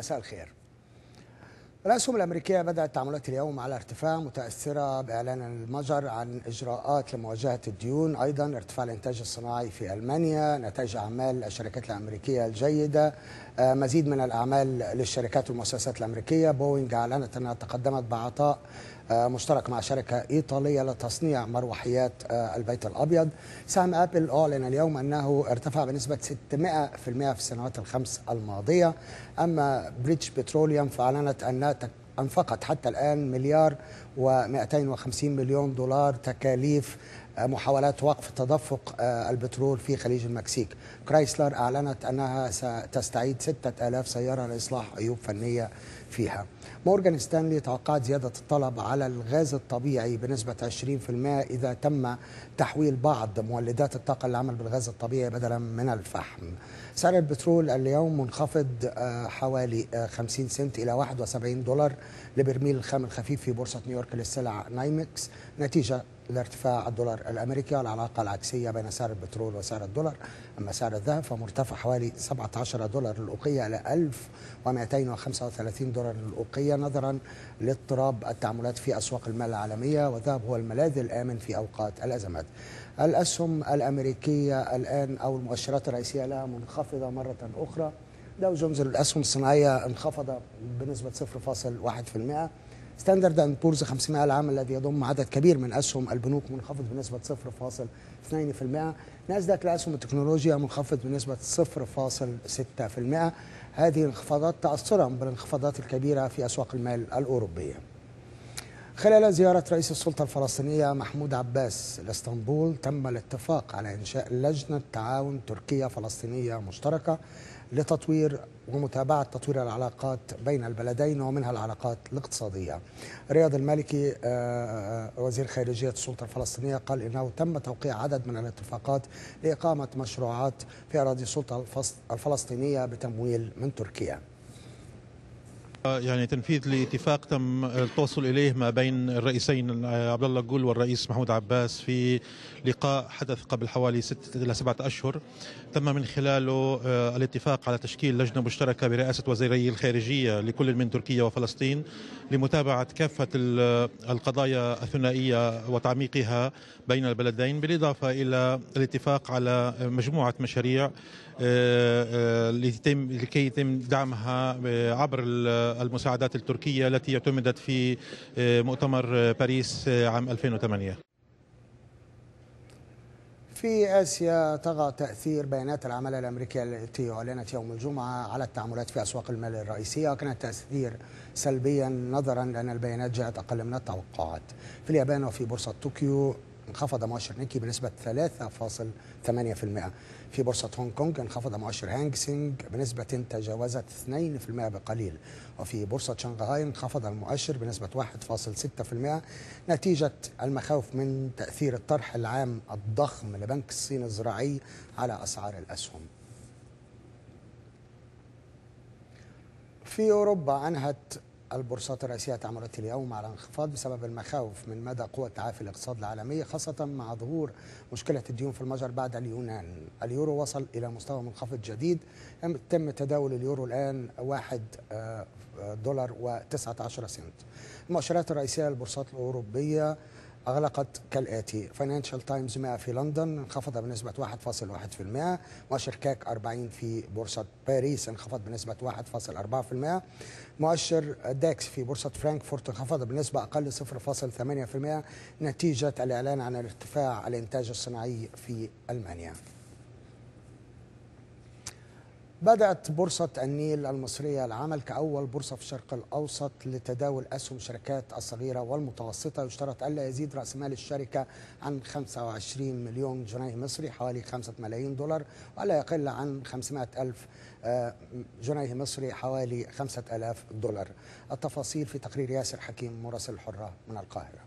مساء الخير. الأسهم الأمريكية بدأت تعاملات اليوم على ارتفاع متأثرة بإعلان المجر عن إجراءات لمواجهة الديون، أيضا ارتفاع الإنتاج الصناعي في ألمانيا، نتائج أعمال الشركات الأمريكية الجيدة، مزيد من الأعمال للشركات والمؤسسات الأمريكية. بوينغ أعلنت أنها تقدمت بعطاء مشترك مع شركة إيطالية لتصنيع مروحيات البيت الأبيض. سهم أبل أعلن اليوم أنه ارتفع بنسبة 600% في السنوات الخمس الماضية. أما بريتش بتروليوم فأعلنت أنها أنفقت حتى الآن $1,250 مليون تكاليف محاولات وقف تدفق البترول في خليج المكسيك. كرايسلر أعلنت أنها ستستعيد 6000 سيارة لإصلاح عيوب فنية فيها. مورغان ستانلي توقعت زيادة الطلب على الغاز الطبيعي بنسبة 20% إذا تم تحويل بعض مولدات الطاقة للعمل بالغاز الطبيعي بدلا من الفحم. سعر البترول اليوم منخفض حوالي 50 سنت إلى $71 لبرميل الخام الخفيف في بورصة نيويورك للسلع NYMEX نتيجة لارتفاع الدولار الأمريكي والعلاقة العكسية بين سعر البترول وسعر الدولار. أما سعر الذهب فمرتفع حوالي $17 للأوقية إلى $1,235 للأوقية نظرا لاضطراب التعاملات في أسواق المال العالمية، والذهب هو الملاذ الآمن في أوقات الأزمات. الأسهم الأمريكية الآن أو المؤشرات الرئيسية لها منخفضة مرة أخرى. داو جونز الأسهم الصناعية انخفض بنسبة 0.1%. ستاندرد اند بورز 500 العام الذي يضم عدد كبير من اسهم البنوك منخفض بنسبه 0.2%، ناسداك لاسهم التكنولوجيا منخفض بنسبه 0.6%، هذه الانخفاضات تاثرا بالانخفاضات الكبيره في اسواق المال الاوروبيه. خلال زياره رئيس السلطه الفلسطينيه محمود عباس لاسطنبول تم الاتفاق على انشاء لجنه تعاون تركيه فلسطينيه مشتركه لتطوير ومتابعة تطوير العلاقات بين البلدين ومنها العلاقات الاقتصادية. رياض المالكي وزير خارجية السلطة الفلسطينية قال إنه تم توقيع عدد من الاتفاقات لإقامة مشروعات في أراضي السلطة الفلسطينية بتمويل من تركيا. يعني تنفيذ لاتفاق تم التوصل اليه ما بين الرئيسين عبدالله جول والرئيس محمود عباس في لقاء حدث قبل حوالي 6 إلى 7 أشهر، تم من خلاله الاتفاق على تشكيل لجنه مشتركه برئاسه وزيري الخارجيه لكل من تركيا وفلسطين لمتابعه كافه القضايا الثنائيه وتعميقها بين البلدين، بالاضافه الى الاتفاق على مجموعه مشاريع لكي يتم دعمها عبر المساعدات التركية التي اعتمدت في مؤتمر باريس عام 2008. في آسيا طغى تأثير بيانات العمالة الأمريكية التي أعلنت يوم الجمعة على التعاملات في أسواق المال الرئيسية، وكان التأثير سلبيا نظرا لأن البيانات جاءت أقل من التوقعات. في اليابان وفي بورصة طوكيو انخفض مؤشر نيكي بنسبة 3.8%. في بورصة هونغ كونغ انخفض مؤشر هانغ سينغ بنسبة تجاوزت 2% بقليل. وفي بورصة شنغهاي انخفض المؤشر بنسبة 1.6% نتيجة المخاوف من تأثير الطرح العام الضخم لبنك الصين الزراعي على أسعار الأسهم. في أوروبا أنهت البورصات الرئيسية تعاملت اليوم على انخفاض بسبب المخاوف من مدى قوة تعافي الاقتصاد العالمي، خاصة مع ظهور مشكلة الديون في المجر بعد اليونان. اليورو وصل إلى مستوى منخفض جديد، تم تداول اليورو الآن $1.19. المؤشرات الرئيسية للبورصات الأوروبية أغلقت كالآتي: فاينانشال تايمز 100 في لندن انخفض بنسبة 1.1%، مؤشر كاك 40 في بورصة باريس انخفض بنسبة 1.4%، مؤشر داكس في بورصة فرانكفورت انخفض بنسبة أقل 0.8% نتيجة الإعلان عن ارتفاع الإنتاج الصناعي في ألمانيا. بدأت بورصة النيل المصرية العمل كأول بورصة في الشرق الأوسط لتداول أسهم الشركات الصغيرة والمتوسطة. يشترط ألا يزيد رأس مال الشركة عن 25 مليون جنيه مصري حوالي $5 ملايين، وألا يقل عن 500 ألف جنيه مصري حوالي $5,000. التفاصيل في تقرير ياسر حكيم مراسل الحرة من القاهرة.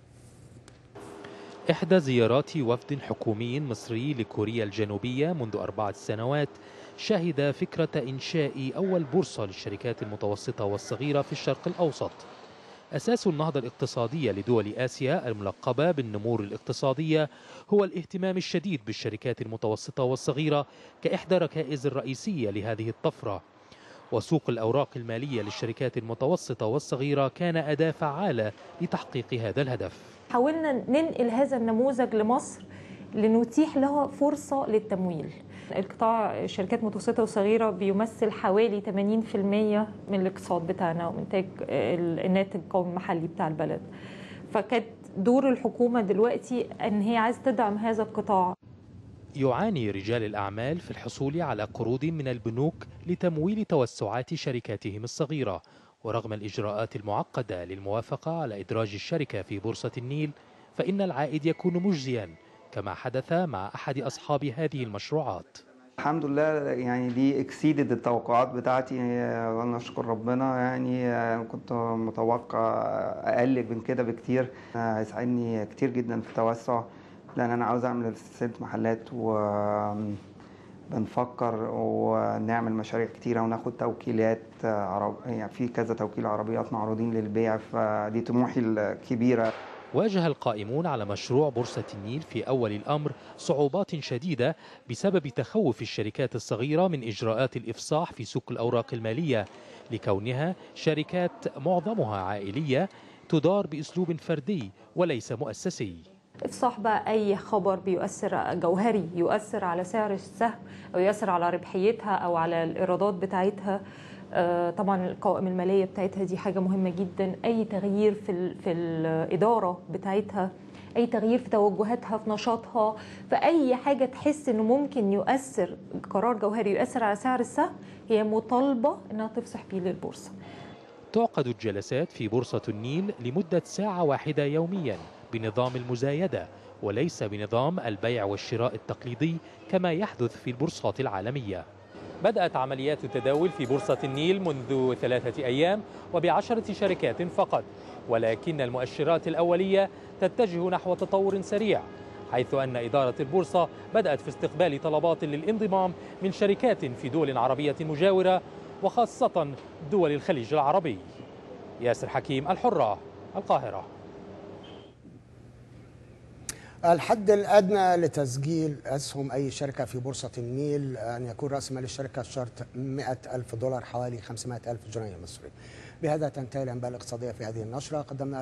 إحدى زيارات وفد حكومي مصري لكوريا الجنوبية منذ 4 سنوات شهد فكرة إنشاء أول بورصة للشركات المتوسطة والصغيرة في الشرق الأوسط. أساس النهضة الاقتصادية لدول آسيا الملقبة بالنمور الاقتصادية هو الاهتمام الشديد بالشركات المتوسطة والصغيرة كإحدى الركائز الرئيسية لهذه الطفرة، وسوق الأوراق المالية للشركات المتوسطة والصغيرة كان أداة فعالة لتحقيق هذا الهدف. حاولنا ننقل هذا النموذج لمصر لنتيح لها فرصة للتمويل. القطاع الشركات المتوسطة والصغيرة بيمثل حوالي 80% من الاقتصاد بتاعنا وإنتاج الناتج القومي المحلي بتاع البلد. فكانت دور الحكومة دلوقتي أن هي عايزة تدعم هذا القطاع. يعاني رجال الأعمال في الحصول على قروض من البنوك لتمويل توسعات شركاتهم الصغيرة، ورغم الإجراءات المعقدة للموافقة على إدراج الشركة في بورصة النيل فإن العائد يكون مجزيا، كما حدث مع أحد أصحاب هذه المشروعات. الحمد لله يعني دي اكسيدت التوقعات بتاعتي، والله نشكر ربنا. يعني كنت متوقع أقل من كده بكتير، هيساعدني كتير جدا في التوسع، لأن أنا عاوز أعمل سلسلة محلات وبنفكر ونعمل مشاريع كتيرة وناخد توكيلات يعني في كذا توكيل عربيات معروضين للبيع، فدي طموحي الكبيرة. واجه القائمون على مشروع بورصة النيل في أول الأمر صعوبات شديدة بسبب تخوف الشركات الصغيرة من إجراءات الإفصاح في سوق الأوراق المالية، لكونها شركات معظمها عائلية تدار بأسلوب فردي وليس مؤسسي. إفصاح بقى أي خبر بيؤثر جوهري، يؤثر على سعر السهم أو يؤثر على ربحيتها أو على الإيرادات بتاعتها. طبعا القوائم المالية بتاعتها دي حاجة مهمة جدا. أي تغيير في الإدارة بتاعتها، أي تغيير في توجهاتها، في نشاطها، فأي حاجة تحس إنه ممكن يؤثر قرار جوهري يؤثر على سعر السهم هي مطالبة إنها تفصح بيه للبورصة. تعقد الجلسات في بورصة النيل لمدة ساعة واحدة يوميا بنظام المزايدة، وليس بنظام البيع والشراء التقليدي كما يحدث في البورصات العالمية. بدأت عمليات التداول في بورصة النيل منذ 3 أيام وب10 شركات فقط، ولكن المؤشرات الأولية تتجه نحو تطور سريع، حيث أن إدارة البورصة بدأت في استقبال طلبات للانضمام من شركات في دول عربية مجاورة وخاصة دول الخليج العربي. ياسر حكيم، الحرة، القاهرة. الحد الأدنى لتسجيل أسهم أي شركة في بورصة النيل أن يكون رأس مال الشركة شرط $100,000، حوالي 500,000 جنيه مصري. بهذا تنتهي الأنباء الاقتصادية في هذه النشرة. قدمنا